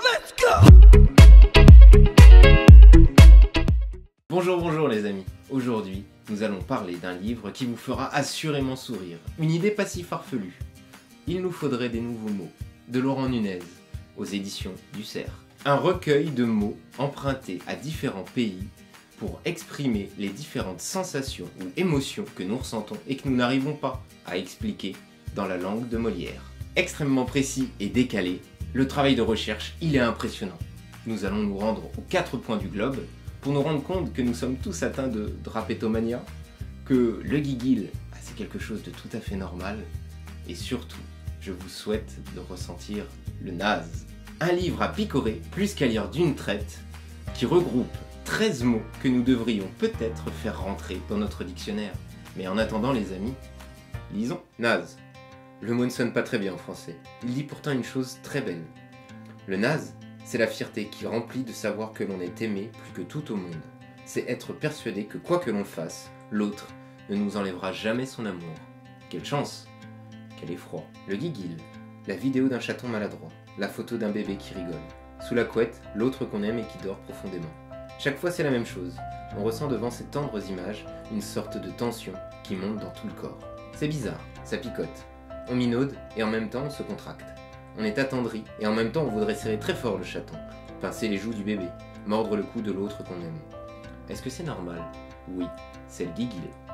Let's go! Bonjour, bonjour les amis. Aujourd'hui, nous allons parler d'un livre qui vous fera assurément sourire. Une idée pas si farfelue. Il nous faudrait des nouveaux mots. De Laurent Nunez, aux Éditions du Cerf. Un recueil de mots empruntés à différents pays pour exprimer les différentes sensations ou émotions que nous ressentons et que nous n'arrivons pas à expliquer dans la langue de Molière. Extrêmement précis et décalé, le travail de recherche, il est impressionnant. Nous allons nous rendre aux 4 points du globe pour nous rendre compte que nous sommes tous atteints de drapétomania, que le gigil, c'est quelque chose de tout à fait normal, et surtout, je vous souhaite de ressentir le naze. Un livre à picorer, plus qu'à lire d'une traite, qui regroupe 13 mots que nous devrions peut-être faire rentrer dans notre dictionnaire. Mais en attendant les amis, lisons. Naze. Le mot ne sonne pas très bien en français. Il dit pourtant une chose très belle. Le naze, c'est la fierté qui remplit de savoir que l'on est aimé plus que tout au monde. C'est être persuadé que quoi que l'on fasse, l'autre ne nous enlèvera jamais son amour. Quelle chance! Quel effroi! Le gigil, la vidéo d'un chaton maladroit, la photo d'un bébé qui rigole. Sous la couette, l'autre qu'on aime et qui dort profondément. Chaque fois c'est la même chose, on ressent devant ces tendres images une sorte de tension qui monte dans tout le corps. C'est bizarre, ça picote. On minaude et en même temps on se contracte. On est attendri et en même temps on voudrait serrer très fort le chaton, pincer les joues du bébé, mordre le cou de l'autre qu'on aime. Est-ce que c'est normal? Oui, c'est le diguilet.